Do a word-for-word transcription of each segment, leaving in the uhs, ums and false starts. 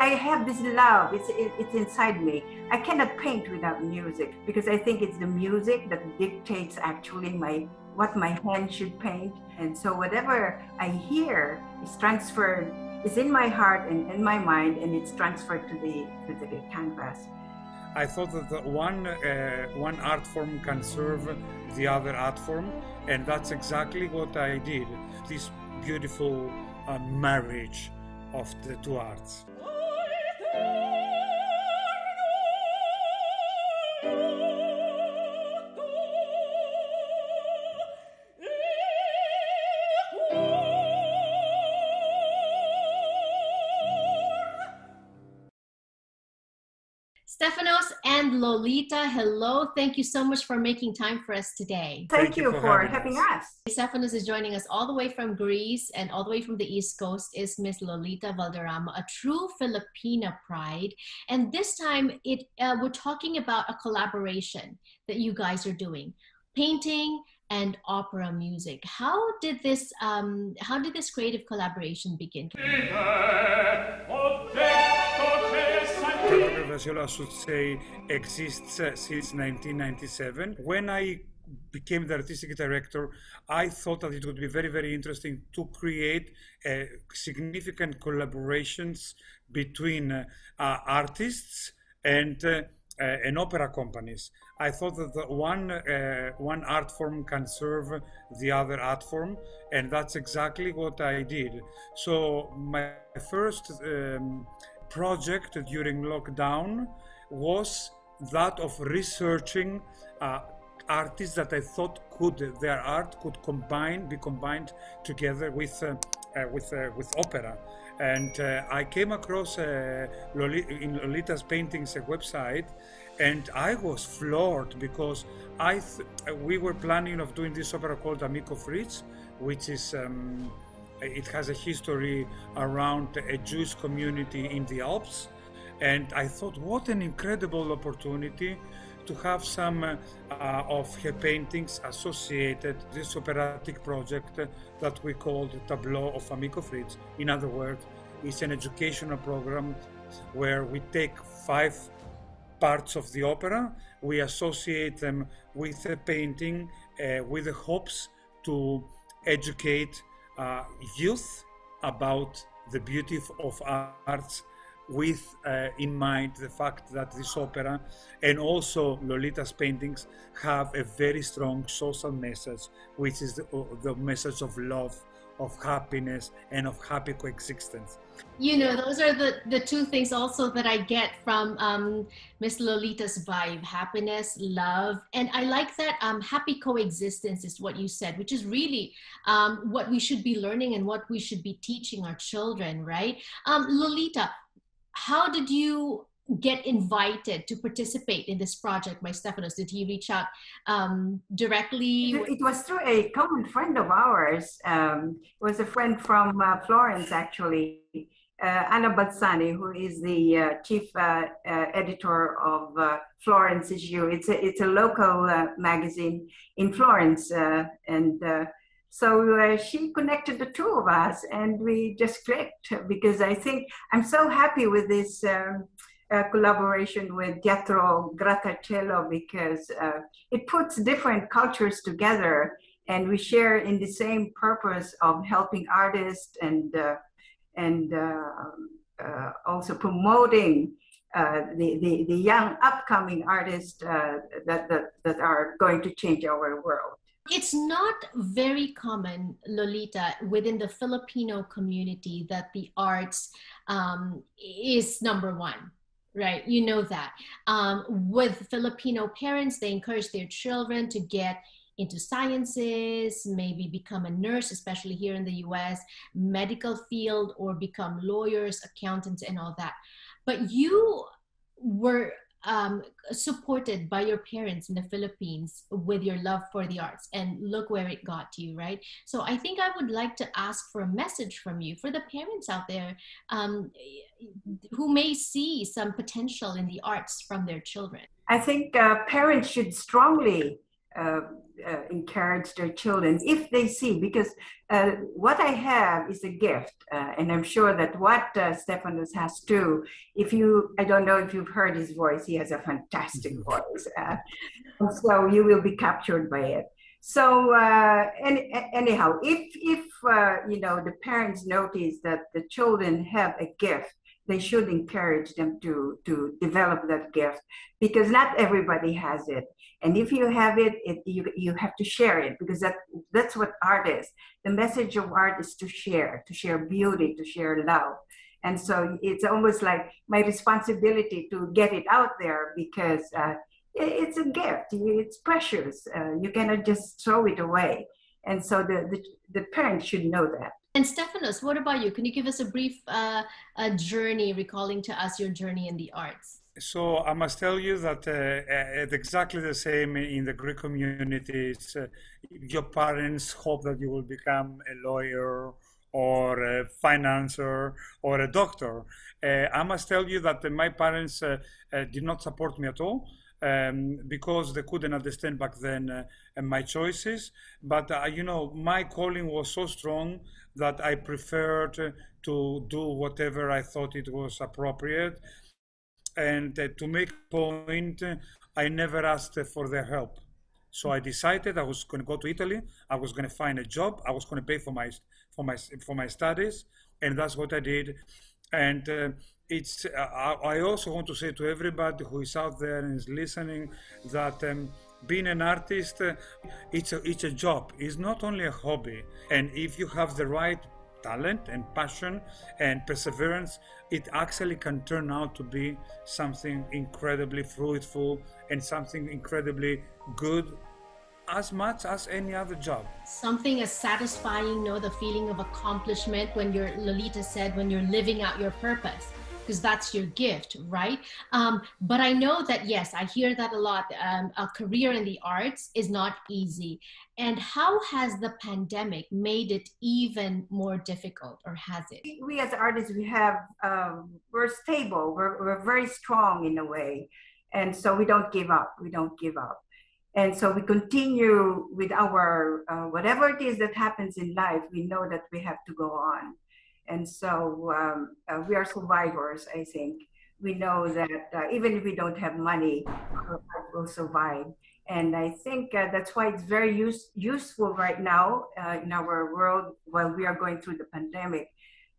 I have this love, it's, it, it's inside me. I cannot paint without music, because I think it's the music that dictates actually my what my hand should paint. And so whatever I hear is transferred, is in my heart and in my mind, and it's transferred to the, to the canvas. I thought that one, uh, one art form can serve the other art form, and that's exactly what I did. This beautiful uh, marriage of the two arts. Stefanos and Lolita, hello. Thank you so much for making time for us today. Thank, Thank you, you for, for having, having us. us. Stefanos is joining us all the way from Greece, and all the way from the East Coast is Miss Lolita Valderrama, a true Filipina pride. And this time it, uh, we're talking about a collaboration that you guys are doing, painting and opera music. How did this, um, how did this creative collaboration begin? Teatro Grattacielo, I should say, exists uh, since nineteen ninety-seven. When I became the artistic director, I thought that it would be very, very interesting to create uh, significant collaborations between uh, uh, artists and uh, uh, and opera companies. I thought that one uh, one art form can serve the other art form, and that's exactly what I did. So my first um, project during lockdown was that of researching uh, artists that I thought could their art could combine be combined together with uh, uh, with uh, with opera, and uh, I came across uh, Lolita, in Lolita's paintings a website, and I was floored because I th we were planning of doing this opera called Amico Fritz, which is. Um, It has a history around a Jewish community in the Alps, and I thought, what an incredible opportunity to have some uh, of her paintings associated with this operatic project that we called Tableaux of Amico Fritz. In other words, it's an educational program where we take five parts of the opera, we associate them with a painting uh, with the hopes to educate Uh, youth about the beauty of arts, with uh, in mind the fact that this opera and also Lolita's paintings have a very strong social message, which is the, the message of love, of happiness, and of happy coexistence. You know, those are the, the two things also that I get from um, Miss Lolita's vibe: happiness, love, and I like that um, happy coexistence is what you said, which is really um, what we should be learning and what we should be teaching our children, right? Um, Lolita, how did you get invited to participate in this project by Stefanos? Did he reach out um, directly? It, it was through a common friend of ours. Um, it was a friend from uh, Florence, actually, uh, Anna Bazzani, who is the uh, chief uh, uh, editor of uh, Florence Issue. It's a, it's a local uh, magazine in Florence. Uh, and uh, so uh, she connected the two of us, and we just clicked, because I think I'm so happy with this um, Uh, collaboration with Teatro Grattacielo, because uh, it puts different cultures together, and we share in the same purpose of helping artists and uh, and uh, uh, also promoting uh, the, the the young upcoming artists uh, that, that that are going to change our world. It's not very common, Lolita, within the Filipino community that the arts um, is number one. Right, you know that. Um, with Filipino parents, they encourage their children to get into sciences, maybe become a nurse, especially here in the U S, medical field, or become lawyers, accountants, and all that. But you were um, supported by your parents in the Philippines with your love for the arts, and look where it got you, right? So I think I would like to ask for a message from you for the parents out there um, who may see some potential in the arts from their children. I think uh, parents should strongly uh, uh, encourage their children if they see, because uh, what I have is a gift, uh, and I'm sure that what uh, Stefanos has too. If you, I don't know if you've heard his voice, he has a fantastic voice, uh, so you will be captured by it. So uh, any, anyhow, if if uh, you know, the parents notice that the children have a gift, they should encourage them to, to develop that gift, because not everybody has it. And if you have it, it you, you have to share it, because that, that's what art is. The message of art is to share, to share beauty, to share love. And so it's almost like my responsibility to get it out there, because uh, it, it's a gift, it's precious. Uh, you cannot just throw it away. And so the, the, the parents should know that. And Stefanos, what about you? Can you give us a brief uh, a journey, recalling to us your journey in the arts? So I must tell you that uh, it's exactly the same in the Greek communities. Uh, your parents hope that you will become a lawyer or a financier or a doctor. Uh, I must tell you that my parents uh, uh, did not support me at all. Um, because they couldn't understand back then uh, my choices. But, uh, you know, my calling was so strong that I preferred to do whatever I thought it was appropriate. And uh, to make a point, I never asked for their help. So I decided I was going to go to Italy, I was going to find a job, I was going to pay for my, for my, for my studies, and that's what I did. And uh, it's, uh, I also want to say to everybody who is out there and is listening that um, being an artist, uh, it's, a, it's a job. It's not only a hobby. And if you have the right talent and passion and perseverance, it actually can turn out to be something incredibly fruitful and something incredibly good, as much as any other job. Something as satisfying, you know, the feeling of accomplishment when you're, Lolita said, when you're living out your purpose, because that's your gift, right? Um, but I know that, yes, I hear that a lot. Um, a career in the arts is not easy. And how has the pandemic made it even more difficult, or has it? We as artists, we have, um, we're stable, we're, we're very strong in a way. And so we don't give up, we don't give up. And so we continue with our, uh, whatever it is that happens in life, we know that we have to go on. And so um, uh, we are survivors, I think. We know that uh, even if we don't have money, we'll survive. And I think uh, that's why it's very use useful right now uh, in our world while we are going through the pandemic,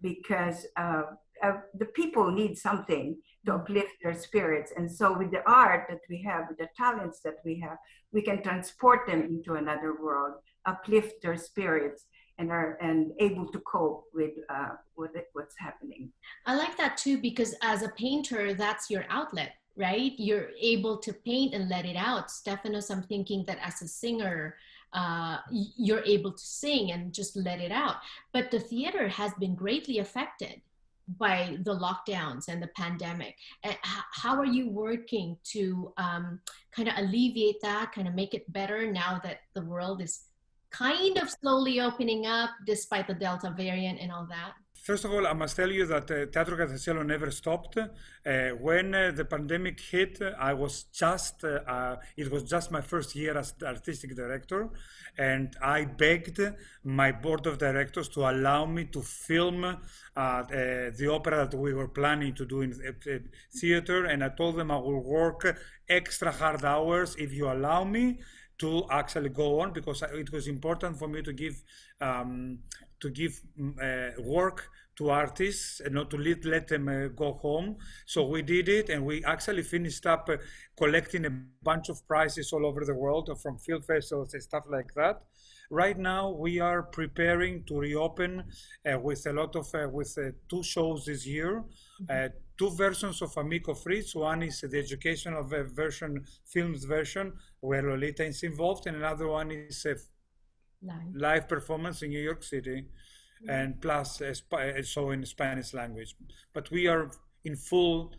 because uh, uh, the people need something to uplift their spirits. And so with the art that we have, with the talents that we have, we can transport them into another world, uplift their spirits, and are and able to cope with uh, with it, what's happening. I like that too, because as a painter, that's your outlet, right? You're able to paint and let it out. Stefanos, I'm thinking that as a singer, uh, you're able to sing and just let it out. But the theater has been greatly affected by the lockdowns and the pandemic. How are you working to um, kind of alleviate that, kind of make it better now that the world is kind of slowly opening up despite the Delta variant and all that? First of all, I must tell you that uh, Teatro Grattacielo never stopped. Uh, when uh, the pandemic hit, I was just, uh, uh, it was just my first year as artistic director, and I begged my board of directors to allow me to film uh, uh, the opera that we were planning to do in uh, theater, and I told them I will work extra hard hours if you allow me to actually go on, because it was important for me to give um, to give uh, work to artists and not to let, let them uh, go home. So we did it, and we actually finished up uh, collecting a bunch of prizes all over the world from film festivals and stuff like that. Right now, we are preparing to reopen uh, with a lot of, uh, with uh, two shows this year, uh, two versions of Amico Fritz. One is the educational version, films version, where Lolita is involved, and another one is a live, live performance in New York City, mm-hmm. and plus a, a show in Spanish language. But we are in full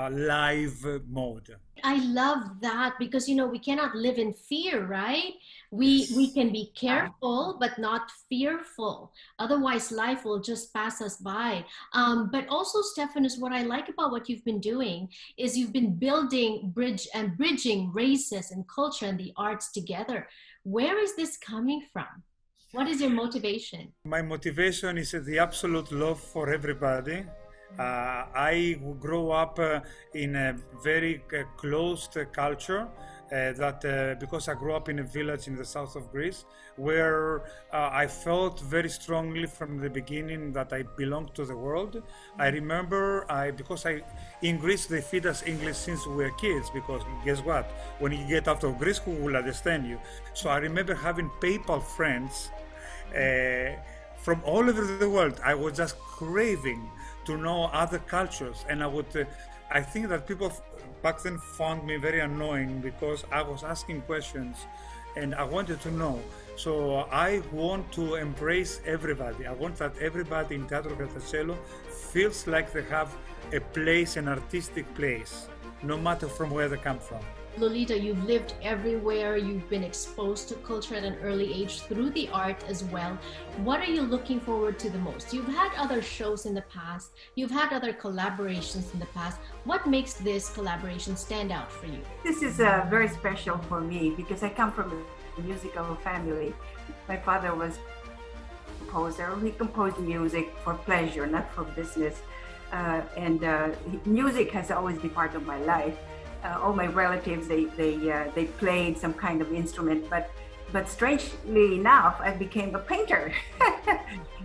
Uh, live mode. I love that, because you know we cannot live in fear, right? We we can be careful but not fearful. Otherwise, life will just pass us by. Um, but also, Stefanos, what I like about what you've been doing is you've been building bridge and bridging races and culture and the arts together, Where is this coming from? What is your motivation? My motivation is the absolute love for everybody. Uh, I grew up uh, in a very uh, closed uh, culture. Uh, that uh, because I grew up in a village in the south of Greece, where uh, I felt very strongly from the beginning that I belonged to the world. I remember I because I in Greece they feed us English since we were kids, because guess what, when you get out of Greece, who will understand you? So I remember having PayPal friends uh, from all over the world. I was just craving to know other cultures, and I would. Uh, I think that people back then found me very annoying because I was asking questions and I wanted to know. So I want to embrace everybody. I want that everybody in Teatro Grattacielo feels like they have a place, an artistic place, no matter from where they come from. Lolita, you've lived everywhere. You've been exposed to culture at an early age through the art as well. What are you looking forward to the most? You've had other shows in the past. You've had other collaborations in the past. What makes this collaboration stand out for you? This is uh, very special for me because I come from a musical family. My father was a composer. He composed music for pleasure, not for business. Uh, and uh, music has always been part of my life. Uh, all my relatives, they they uh, they played some kind of instrument, but but strangely enough, I became a painter,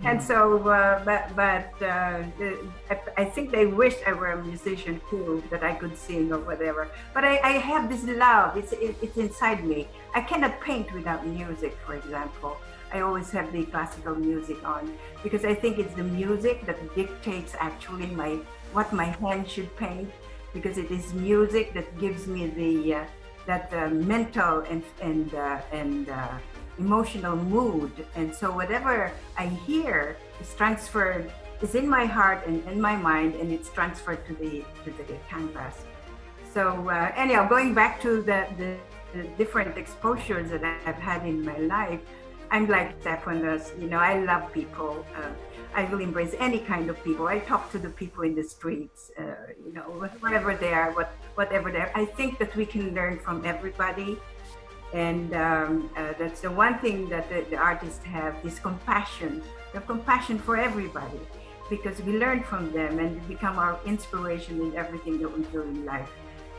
and so uh, but but uh, I, I think they wished I were a musician too, that I could sing or whatever. But I, I have this love; it's it, it's inside me. I cannot paint without music, for example. I always have the classical music on because I think it's the music that dictates actually my what my hand should paint. Because it is music that gives me the uh, that uh, mental and and uh, and uh, emotional mood, and so whatever I hear is transferred, is in my heart and in my mind, and it's transferred to the to the canvas. So uh, anyhow, going back to the, the the different exposures that I've had in my life, I'm like Stefanos, you know, I love people. Uh, I will embrace any kind of people. I talk to the people in the streets, uh, you know, whatever they are, what, whatever they are. I think that we can learn from everybody. And um, uh, that's the one thing that the, the artists have, is compassion. They have compassion for everybody because we learn from them and we become our inspiration in everything that we do in life.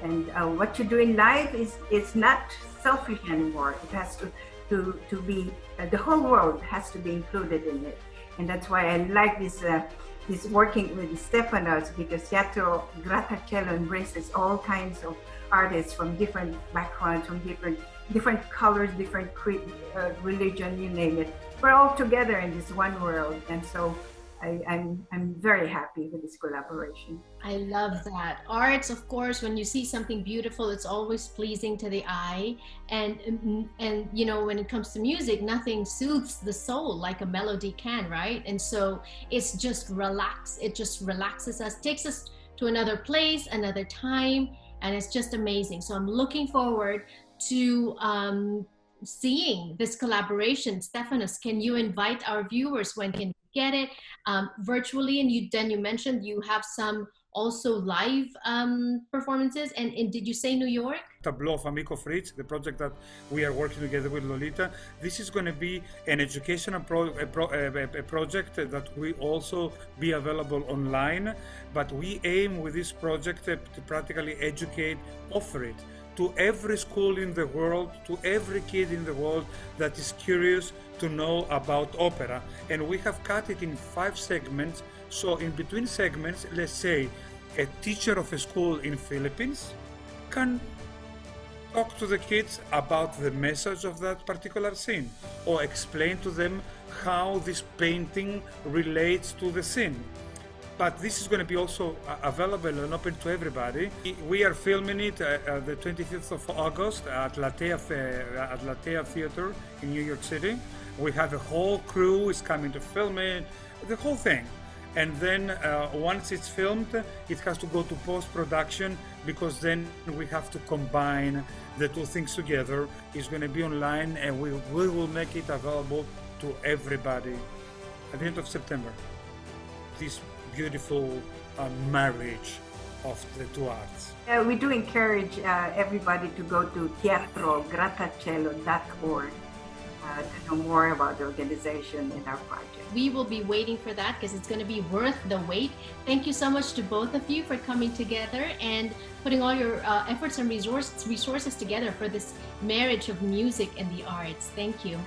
And uh, what you do in life is it's not selfish anymore. It has to, to, to be, uh, the whole world has to be included in it. And that's why I like this, uh, this working with Stefanos, because Teatro Grattacielo embraces all kinds of artists from different backgrounds, from different, different colors, different cre uh, religion, you name it. We're all together in this one world. And so I, I'm, I'm very happy with this collaboration. I love that. Arts, of course, when you see something beautiful, it's always pleasing to the eye. And, and you know, when it comes to music, nothing soothes the soul like a melody can, right? And so it's just relax. It just relaxes us, takes us to another place, another time, and it's just amazing. So I'm looking forward to um, seeing this collaboration. Stefanos, can you invite our viewers when can get it um, virtually? And you then you mentioned you have some also live um, performances, and, and did you say New York? Tableaux of Amico Fritz, the project that we are working together with Lolita. This is going to be an educational pro a pro a, a project that will also be available online, but we aim with this project to practically educate, offer it to every school in the world, to every kid in the world that is curious to know about opera. And we have cut it in five segments. So in between segments, let's say a teacher of a school in Philippines can talk to the kids about the message of that particular scene, or explain to them how this painting relates to the scene. But this is going to be also available and open to everybody. We are filming it uh, the twenty-fifth of August at La Tea, uh, at La Tea Theater in New York City. We have a whole crew is coming to film it, the whole thing. And then uh, once it's filmed, it has to go to post-production, because then we have to combine the two things together. It's going to be online, and we, we will make it available to everybody at the end of September. This beautiful uh, marriage of the two arts. Uh, we do encourage uh, everybody to go to teatro grattacielo dot org uh, to know more about the organization and our project. We will be waiting for that because it's going to be worth the wait. Thank you so much to both of you for coming together and putting all your uh, efforts and resources, resources together for this marriage of music and the arts. Thank you.